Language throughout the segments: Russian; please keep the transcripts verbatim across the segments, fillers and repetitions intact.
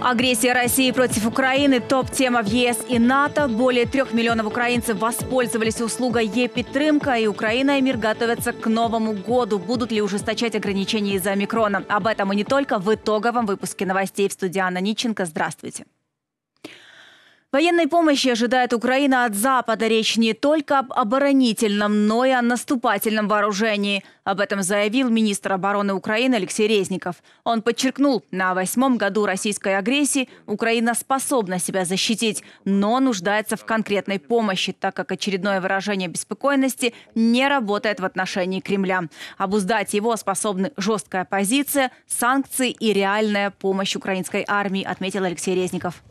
Агрессия России против Украины – топ-тема в Е С и НАТО. Более трех миллионов украинцев воспользовались услугой ЕПідтримка, и Украина и мир готовятся к Новому году. Будут ли ужесточать ограничения из-за омикрона? Об этом и не только в итоговом выпуске новостей. В студии Анна Ниченко. Здравствуйте. Военной помощи ожидает Украина от Запада. Речь не только об оборонительном, но и о наступательном вооружении. Об этом заявил министр обороны Украины Алексей Резников. Он подчеркнул, на восьмом году российской агрессии Украина способна себя защитить, но нуждается в конкретной помощи, так как очередное выражение беспокойности не работает в отношении Кремля. Обуздать его способны жесткая позиция, санкции и реальная помощь украинской армии, отметил Алексей Резников.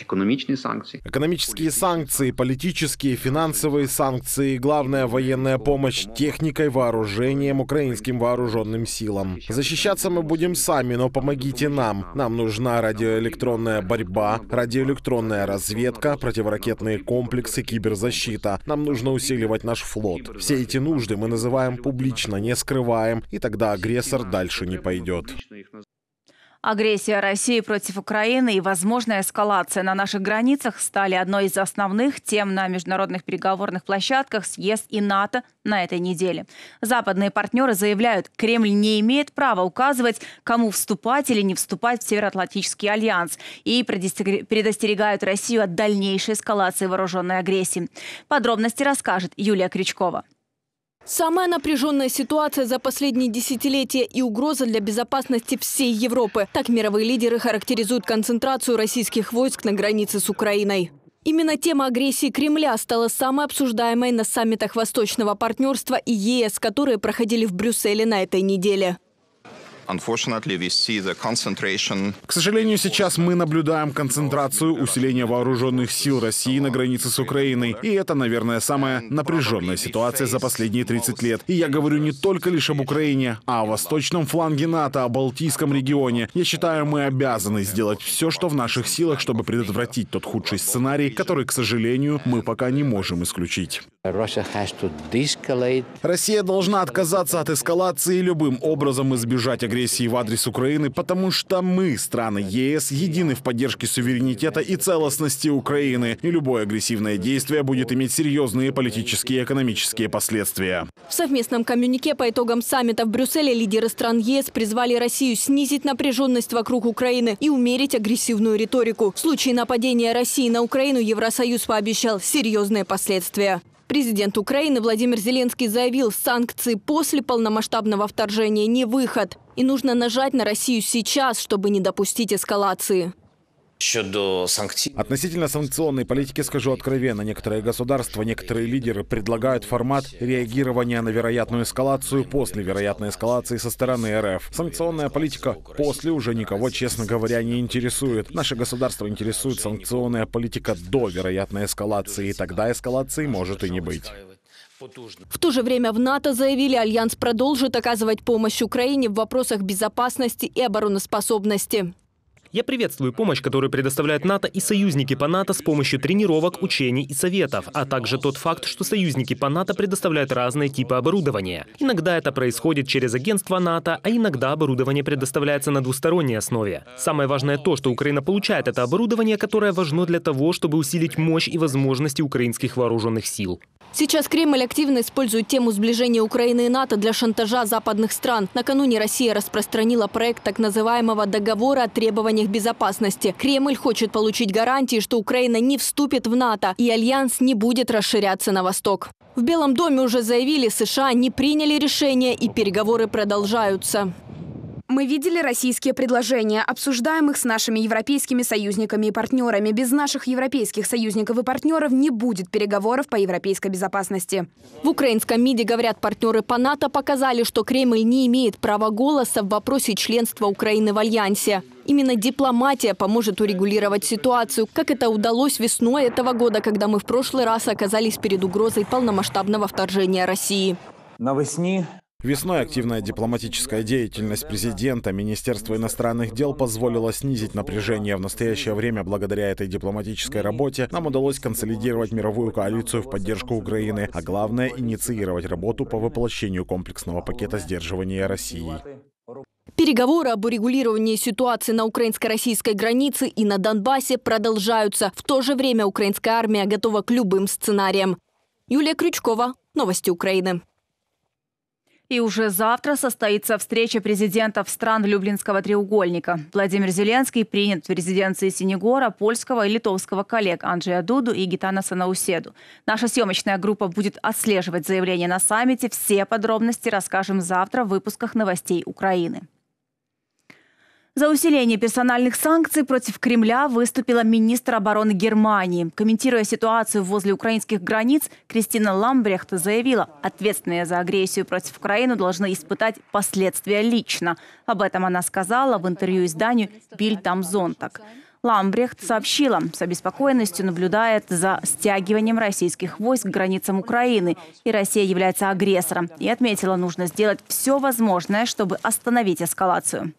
Экономические санкции. Экономические санкции, политические, финансовые санкции, главная военная помощь техникой, вооружением, украинским вооруженным силам. Защищаться мы будем сами, но помогите нам. Нам нужна радиоэлектронная борьба, радиоэлектронная разведка, противоракетные комплексы, киберзащита. Нам нужно усиливать наш флот. Все эти нужды мы называем публично, не скрываем, и тогда агрессор дальше не пойдет. Агрессия России против Украины и возможная эскалация на наших границах стали одной из основных тем на международных переговорных площадках с Е С и НАТО на этой неделе. Западные партнеры заявляют, Кремль не имеет права указывать, кому вступать или не вступать в Североатлантический альянс, и предостерегают Россию от дальнейшей эскалации вооруженной агрессии. Подробности расскажет Юлия Крючкова. Самая напряженная ситуация за последние десятилетия и угроза для безопасности всей Европы. Так мировые лидеры характеризуют концентрацию российских войск на границе с Украиной. Именно тема агрессии Кремля стала самой обсуждаемой на саммитах Восточного партнерства и Е С, которые проходили в Брюсселе на этой неделе. К сожалению, сейчас мы наблюдаем концентрацию усиления вооруженных сил России на границе с Украиной. И это, наверное, самая напряженная ситуация за последние тридцать лет. И я говорю не только лишь об Украине, а о восточном фланге НАТО, о Балтийском регионе. Я считаю, мы обязаны сделать все, что в наших силах, чтобы предотвратить тот худший сценарий, который, к сожалению, мы пока не можем исключить. Россия должна отказаться от эскалации и любым образом избежать агрессии. агрессии в адрес Украины, потому что мы, страны Е С, едины в поддержке суверенитета и целостности Украины, и любое агрессивное действие будет иметь серьезные политические и экономические последствия. В совместном коммюнике по итогам саммита в Брюсселе лидеры стран Е С призвали Россию снизить напряженность вокруг Украины и умерить агрессивную риторику. В случае нападения России на Украину Евросоюз пообещал серьезные последствия. Президент Украины Владимир Зеленский заявил, санкции после полномасштабного вторжения не выход. И нужно нажать на Россию сейчас, чтобы не допустить эскалации. Относительно санкционной политики скажу откровенно. Некоторые государства, некоторые лидеры предлагают формат реагирования на вероятную эскалацию после вероятной эскалации со стороны Р Ф. Санкционная политика после уже никого, честно говоря, не интересует. Наше государство интересует санкционная политика до вероятной эскалации, и тогда эскалации может и не быть. В то же время в НАТО заявили, альянс продолжит оказывать помощь Украине в вопросах безопасности и обороноспособности. Я приветствую помощь, которую предоставляют НАТО и союзники по НАТО с помощью тренировок, учений и советов, а также тот факт, что союзники по НАТО предоставляют разные типы оборудования. Иногда это происходит через агентство НАТО, а иногда оборудование предоставляется на двусторонней основе. Самое важное то, что Украина получает это оборудование, которое важно для того, чтобы усилить мощь и возможности украинских вооруженных сил. Сейчас Кремль активно использует тему сближения Украины и НАТО для шантажа западных стран. Накануне Россия распространила проект так называемого договора о требованиях безопасности. Кремль хочет получить гарантии, что Украина не вступит в НАТО и альянс не будет расширяться на восток. В Белом доме уже заявили, С Ш А не приняли решение и переговоры продолжаются. Мы видели российские предложения, обсуждаем их с нашими европейскими союзниками и партнерами. Без наших европейских союзников и партнеров не будет переговоров по европейской безопасности. В украинском МИДе говорят, партнеры по НАТО показали, что Кремль не имеет права голоса в вопросе членства Украины в альянсе. Именно дипломатия поможет урегулировать ситуацию, как это удалось весной этого года, когда мы в прошлый раз оказались перед угрозой полномасштабного вторжения России. Навесне... Весной активная дипломатическая деятельность президента, Министерства иностранных дел позволила снизить напряжение. В настоящее время, благодаря этой дипломатической работе, нам удалось консолидировать мировую коалицию в поддержку Украины, а главное – инициировать работу по воплощению комплексного пакета сдерживания России. Переговоры об урегулировании ситуации на украинско-российской границе и на Донбассе продолжаются. В то же время украинская армия готова к любым сценариям. Юлия Крючкова, новости Украины. И уже завтра состоится встреча президентов стран Люблинского треугольника. Владимир Зеленский принят в резиденции Синегора польского и литовского коллег Анджея Дуду и Гитана Санауседу. Наша съемочная группа будет отслеживать заявление на саммите. Все подробности расскажем завтра в выпусках новостей Украины. За усиление персональных санкций против Кремля выступила министр обороны Германии. Комментируя ситуацию возле украинских границ, Кристина Ламбрехт заявила, ответственные за агрессию против Украины должны испытать последствия лично. Об этом она сказала в интервью изданию Bild am Sonntag. Ламбрехт сообщила, с обеспокоенностью наблюдает за стягиванием российских войск к границам Украины, и Россия является агрессором, и отметила, нужно сделать все возможное, чтобы остановить эскалацию.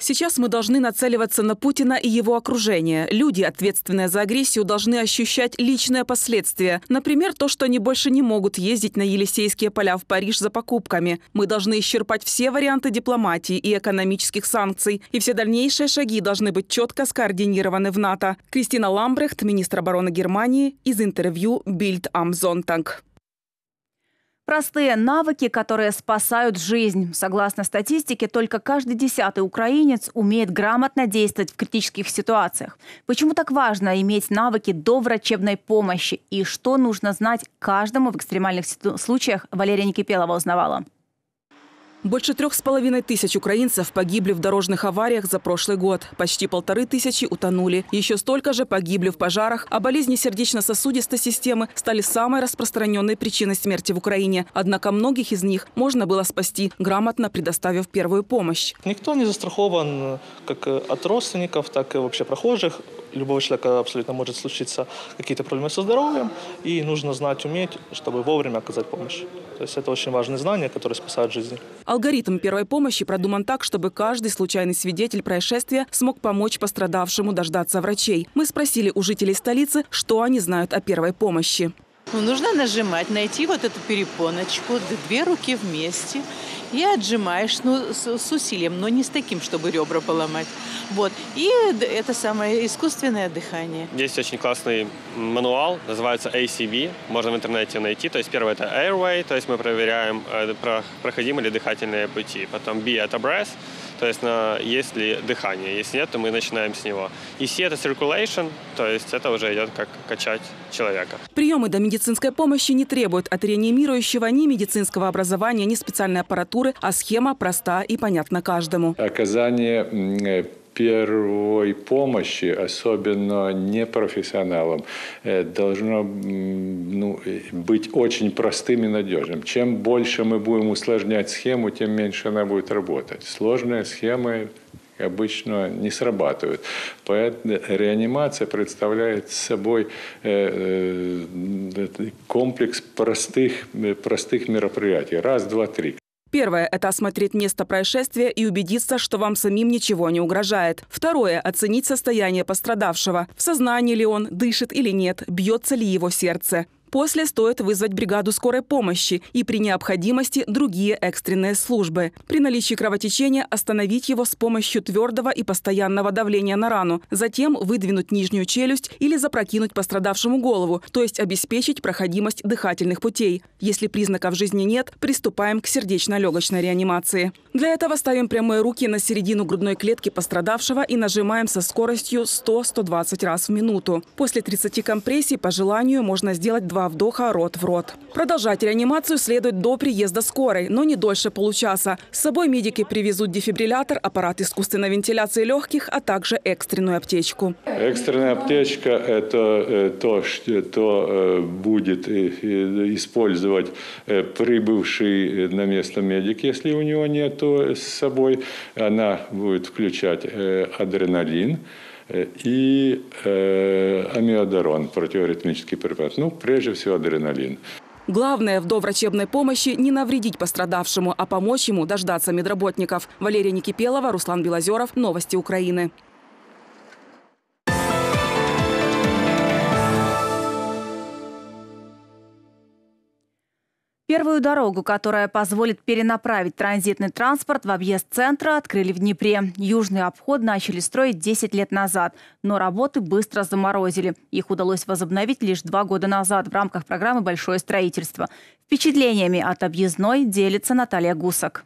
Сейчас мы должны нацеливаться на Путина и его окружение. Люди, ответственные за агрессию, должны ощущать личные последствия. Например, то, что они больше не могут ездить на Елисейские поля в Париж за покупками. Мы должны исчерпать все варианты дипломатии и экономических санкций. И все дальнейшие шаги должны быть четко скоординированы в НАТО. Кристина Ламбрехт, министр обороны Германии, из интервью Bild am Sonntag. Простые навыки, которые спасают жизнь. Согласно статистике, только каждый десятый украинец умеет грамотно действовать в критических ситуациях. Почему так важно иметь навыки до врачебной помощи? И что нужно знать каждому в экстремальных случаях, Валерия Никипелова узнавала. Больше трех с половиной тысяч украинцев погибли в дорожных авариях за прошлый год. Почти полторы тысячи утонули. Еще столько же погибли в пожарах. А болезни сердечно-сосудистой системы стали самой распространенной причиной смерти в Украине. Однако многих из них можно было спасти, грамотно предоставив первую помощь. Никто не застрахован как от родственников, так и вообще прохожих. Любого человека абсолютно может случиться какие-то проблемы со здоровьем. И нужно знать, уметь, чтобы вовремя оказать помощь. То есть это очень важные знания, которые спасают жизни. Алгоритм первой помощи продуман так, чтобы каждый случайный свидетель происшествия смог помочь пострадавшему дождаться врачей. Мы спросили у жителей столицы, что они знают о первой помощи. Ну, нужно нажимать, найти вот эту перепоночку, две руки вместе и отжимаешь, ну, с, с усилием, но не с таким, чтобы ребра поломать. Вот. И это самое искусственное дыхание. Есть очень классный мануал, называется эй си би, можно в интернете найти. То есть первое – это airway, то есть мы проверяем, проходимы ли дыхательные пути. Потом B – это breath, то есть на, есть ли дыхание. Если нет, то мы начинаем с него. И C – это circulation, то есть это уже идет как качать человека. Приемы до медицинской помощи не требуют от реанимирующего ни медицинского образования, ни специальной аппаратуры, а схема проста и понятна каждому. Оказание первой помощи, особенно непрофессионалам, должно, ну, быть очень простым и надежным. Чем больше мы будем усложнять схему, тем меньше она будет работать. Сложные схемы обычно не срабатывают. Поэтому реанимация представляет собой комплекс простых, простых мероприятий. Раз, два, три. Первое – это осмотреть место происшествия и убедиться, что вам самим ничего не угрожает. Второе – оценить состояние пострадавшего. В сознании ли он, дышит или нет, бьется ли его сердце. После стоит вызвать бригаду скорой помощи и при необходимости другие экстренные службы. При наличии кровотечения остановить его с помощью твердого и постоянного давления на рану. Затем выдвинуть нижнюю челюсть или запрокинуть пострадавшему голову, то есть обеспечить проходимость дыхательных путей. Если признаков жизни нет, приступаем к сердечно-легочной реанимации. Для этого ставим прямые руки на середину грудной клетки пострадавшего и нажимаем со скоростью сто — сто двадцать раз в минуту. После тридцати компрессий по желанию можно сделать два вдоха рот в рот. Продолжать реанимацию следует до приезда скорой, но не дольше получаса. С собой медики привезут дефибриллятор, аппарат искусственной вентиляции легких, а также экстренную аптечку. Экстренная аптечка – это то, что будет использовать прибывший на место медик, если у него нет с собой. Она будет включать адреналин и э, амиодарон, противоритмический препарат. Ну, прежде всего, адреналин. Главное в доврачебной помощи не навредить пострадавшему, а помочь ему дождаться медработников. Валерия Никипелова, Руслан Белозеров, новости Украины. Первую дорогу, которая позволит перенаправить транзитный транспорт в объезд центра, открыли в Днепре. Южный обход начали строить десять лет назад, но работы быстро заморозили. Их удалось возобновить лишь два года назад в рамках программы «Большое строительство». Впечатлениями от объездной делится Наталья Гусак.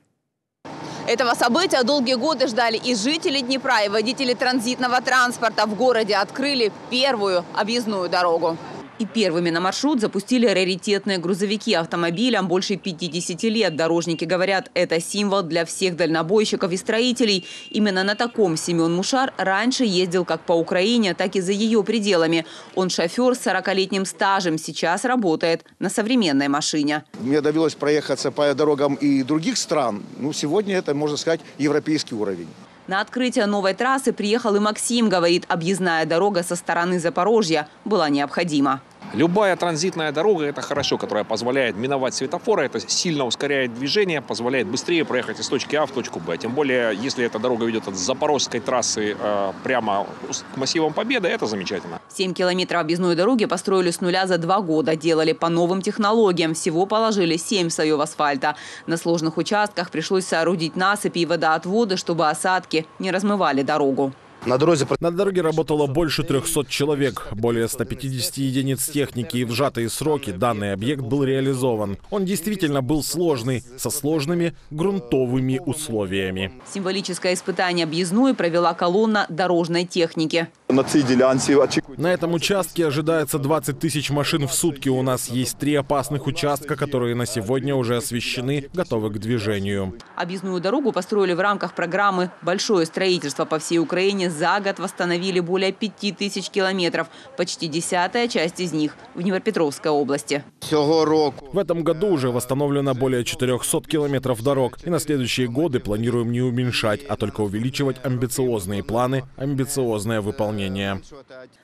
Этого события долгие годы ждали и жители Днепра, и водители транзитного транспорта. В городе открыли первую объездную дорогу. И первыми на маршрут запустили раритетные грузовики. Автомобилям больше пятидесяти лет. Дорожники говорят, это символ для всех дальнобойщиков и строителей. Именно на таком Семен Мушар раньше ездил как по Украине, так и за ее пределами. Он шофер с сорокалетним стажем. Сейчас работает на современной машине. Мне довелось проехаться по дорогам и других стран. Ну, сегодня это, можно сказать, европейский уровень. На открытие новой трассы приехал и Максим. Говорит, объездная дорога со стороны Запорожья была необходима. Любая транзитная дорога – это хорошо, которая позволяет миновать светофоры, это сильно ускоряет движение, позволяет быстрее проехать из точки А в точку Б. Тем более, если эта дорога ведет от Запорожской трассы э, прямо к массивам Победы, это замечательно. семь километров объездной дороги построили с нуля за два года. Делали по новым технологиям. Всего положили семь слоев асфальта. На сложных участках пришлось соорудить насыпи и водоотводы, чтобы осадки не размывали дорогу. На дороге... На дороге работало больше трёхсот человек, более ста пятидесяти единиц техники, и в сжатые сроки данный объект был реализован. Он действительно был сложный, со сложными грунтовыми условиями. Символическое испытание объездной провела колонна дорожной техники. На этом участке ожидается двадцать тысяч машин в сутки. У нас есть три опасных участка, которые на сегодня уже освещены, готовы к движению. Объездную дорогу построили в рамках программы «Большое строительство». По всей Украине за год восстановили более пяти тысяч километров. Почти десятая часть из них в Днепропетровской области. В этом году уже восстановлено более четырёхсот километров дорог. И на следующие годы планируем не уменьшать, а только увеличивать амбициозные планы, амбициозное выполнение.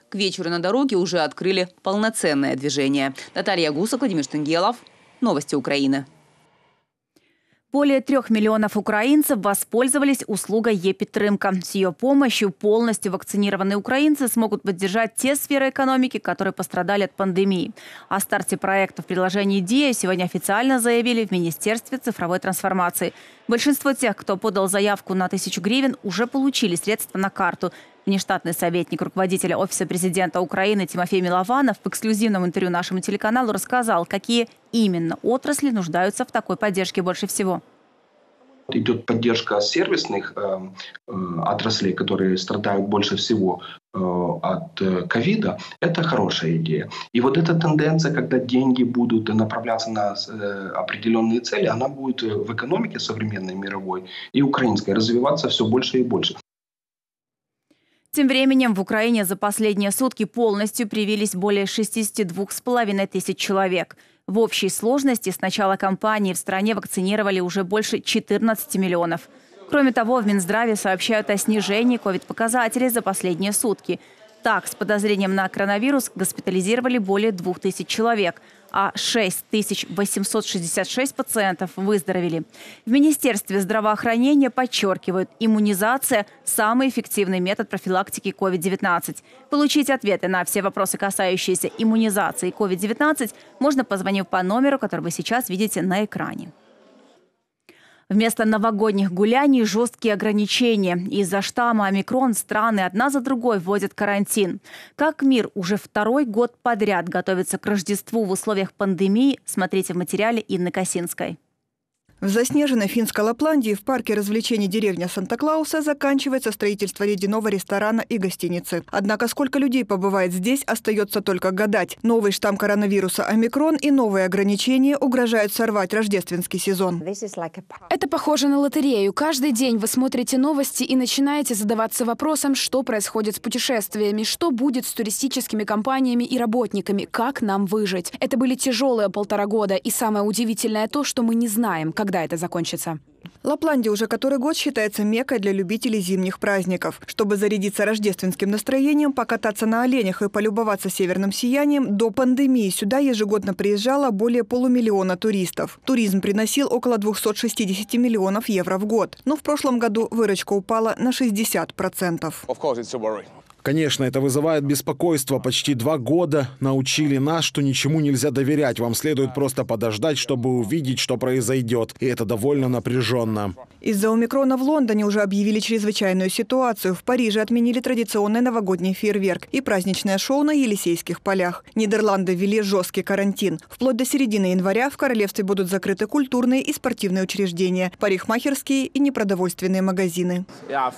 К вечеру на дороге уже открыли полноценное движение. Наталья Гусак, Владимир Штангелов. Новости Украины. Более трех миллионов украинцев воспользовались услугой ЕПідтримка. С ее помощью полностью вакцинированные украинцы смогут поддержать те сферы экономики, которые пострадали от пандемии. О старте проекта в приложении «Дия» сегодня официально заявили в Министерстве цифровой трансформации. Большинство тех, кто подал заявку на тысячу гривен, уже получили средства на карту. Внештатный советник руководителя Офиса президента Украины Тимофей Милованов в эксклюзивном интервью нашему телеканалу рассказал, какие именно отрасли нуждаются в такой поддержке больше всего. Идет поддержка сервисных э, отраслей, которые страдают больше всего э, от ковида. Это хорошая идея. И вот эта тенденция, когда деньги будут направляться на э, определенные цели, она будет в экономике современной, мировой и украинской развиваться все больше и больше. Тем временем в Украине за последние сутки полностью привились более шестидесяти двух с половиной тысяч человек. В общей сложности с начала кампании в стране вакцинировали уже больше четырнадцати миллионов. Кроме того, в Минздраве сообщают о снижении ковид-показателей за последние сутки. Так, с подозрением на коронавирус госпитализировали более двух тысяч человек, а шесть тысяч восемьсот шестьдесят шесть пациентов выздоровели. В Министерстве здравоохранения подчеркивают, иммунизация – самый эффективный метод профилактики ковид девятнадцать. Получить ответы на все вопросы, касающиеся иммунизации ковид девятнадцать, можно, позвонив по номеру, который вы сейчас видите на экране. Вместо новогодних гуляний жесткие ограничения. Из-за штамма омикрон страны одна за другой вводят карантин. Как мир уже второй год подряд готовится к Рождеству в условиях пандемии, смотрите в материале Инны Косинской. В заснеженной финской Лапландии в парке развлечений деревня Санта-Клауса заканчивается строительство ледяного ресторана и гостиницы. Однако сколько людей побывает здесь, остается только гадать. Новый штамм коронавируса омикрон и новые ограничения угрожают сорвать рождественский сезон. Это похоже на лотерею. Каждый день вы смотрите новости и начинаете задаваться вопросом, что происходит с путешествиями, что будет с туристическими компаниями и работниками, как нам выжить. Это были тяжелые полтора года, и самое удивительное то, что мы не знаем, как когда это закончится. Лапландия уже который год считается меккой для любителей зимних праздников. Чтобы зарядиться рождественским настроением, покататься на оленях и полюбоваться северным сиянием, до пандемии сюда ежегодно приезжало более полумиллиона туристов. Туризм приносил около двухсот шестидесяти миллионов евро в год. Но в прошлом году выручка упала на шестьдесят процентов. Конечно, это вызывает беспокойство. Почти два года научили нас, что ничему нельзя доверять. Вам следует просто подождать, чтобы увидеть, что произойдет. И это довольно напряженно. Из-за омикрона в Лондоне уже объявили чрезвычайную ситуацию. В Париже отменили традиционный новогодний фейерверк и праздничное шоу на Елисейских полях. Нидерланды ввели жесткий карантин. Вплоть до середины января в королевстве будут закрыты культурные и спортивные учреждения, парикмахерские и непродовольственные магазины. Я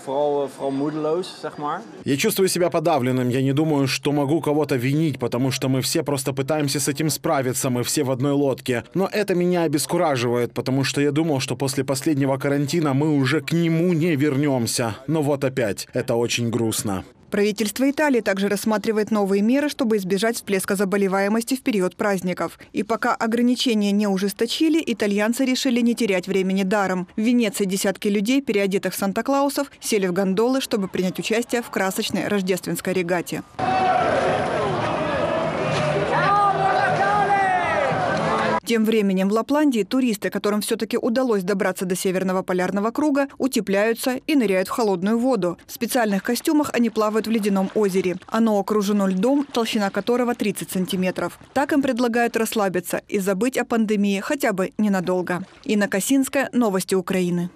чувствую себя подавленным. Я не думаю, что могу кого-то винить, потому что мы все просто пытаемся с этим справиться, мы все в одной лодке. Но это меня обескураживает, потому что я думал, что после последнего карантина мы уже к нему не вернемся. Но вот опять. Это очень грустно. Правительство Италии также рассматривает новые меры, чтобы избежать всплеска заболеваемости в период праздников. И пока ограничения не ужесточили, итальянцы решили не терять времени даром. В Венеции десятки людей, переодетых в Санта-Клаусов, сели в гондолы, чтобы принять участие в красочной рождественской регате. Тем временем в Лапландии туристы, которым все-таки удалось добраться до Северного полярного круга, утепляются и ныряют в холодную воду. В специальных костюмах они плавают в ледяном озере. Оно окружено льдом, толщина которого тридцать сантиметров. Так им предлагают расслабиться и забыть о пандемии хотя бы ненадолго. Инна Косинская, новости Украины.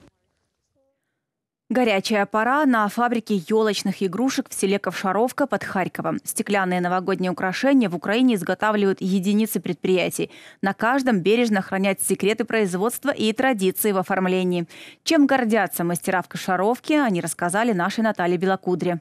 Горячая пора на фабрике елочных игрушек в селе Ковшаровка под Харьковом. Стеклянные новогодние украшения в Украине изготавливают единицы предприятий. На каждом бережно хранят секреты производства и традиции в оформлении. Чем гордятся мастера в Ковшаровке, они рассказали нашей Наталье Белокудре.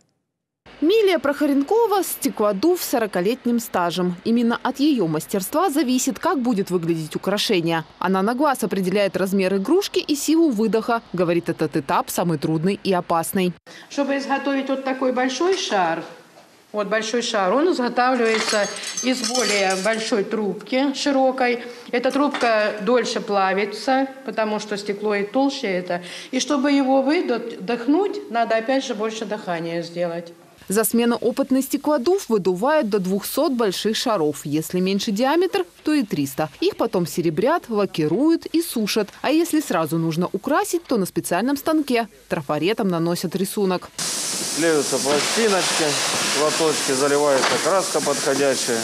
Милия Прохоренкова – стеклодув с сорокалетним стажем. Именно от ее мастерства зависит, как будет выглядеть украшение. Она на глаз определяет размер игрушки и силу выдоха. Говорит, этот этап самый трудный и опасный. Чтобы изготовить вот такой большой шар, вот большой шар, он изготавливается из более большой трубки, широкой. Эта трубка дольше плавится, потому что стекло и толще это. И чтобы его выдохнуть, надо опять же больше дыхания сделать. За смену опытный стеклодув выдувают до двухсот больших шаров. Если меньше диаметр, то и триста. Их потом серебрят, лакируют и сушат. А если сразу нужно украсить, то на специальном станке трафаретом наносят рисунок. Клеются пластиночки, лоточки, заливается краска подходящая.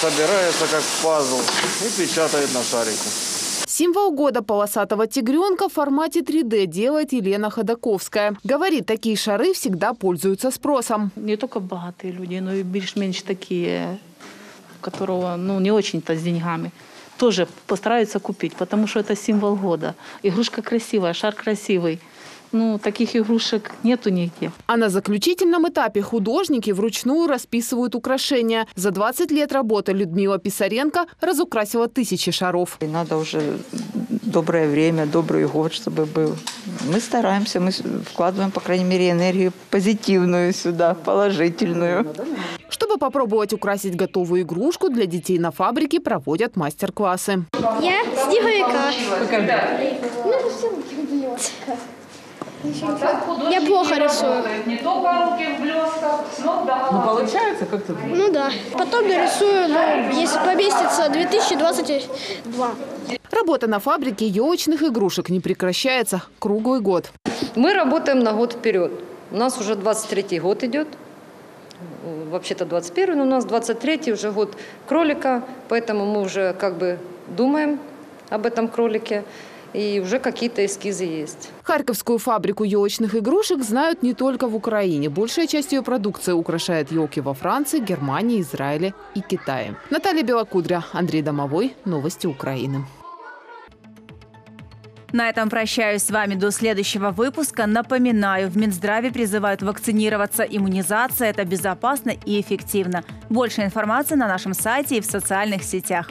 Собирается как пазл и печатает на шарике. Символ года полосатого тигренка в формате три дэ делает Елена Ходаковская. Говорит, такие шары всегда пользуются спросом. Не только богатые люди, но и больше-меньше такие, которого ну, не очень-то с деньгами, тоже постараются купить, потому что это символ года. Игрушка красивая, шар красивый. Ну, таких игрушек нету нигде. А на заключительном этапе художники вручную расписывают украшения. За двадцать лет работы Людмила Писаренко разукрасила тысячи шаров. И надо уже доброе время, добрый год, чтобы был. Мы стараемся, мы вкладываем, по крайней мере, энергию позитивную сюда, положительную. Чтобы попробовать украсить готовую игрушку, для детей на фабрике проводят мастер-классы. Я снеговика. Я плохо рисую. Не только руки в блесках, но ну, получается как-то? Ну да. Потом нарисую, ну, если поместится, две тысячи двадцать два. Работа на фабрике елочных игрушек не прекращается круглый год. Мы работаем на год вперед. У нас уже двадцать третий год идет. Вообще-то двадцать первый, но у нас двадцать третий уже год кролика. Поэтому мы уже как бы думаем об этом кролике. И уже какие-то эскизы есть. Харьковскую фабрику елочных игрушек знают не только в Украине. Большая часть ее продукции украшает елки во Франции, Германии, Израиле и Китае. Наталья Белокудря, Андрей Домовой. Новости Украины. На этом прощаюсь с вами до следующего выпуска. Напоминаю, в Минздраве призывают вакцинироваться. Иммунизация – это безопасно и эффективно. Больше информации на нашем сайте и в социальных сетях.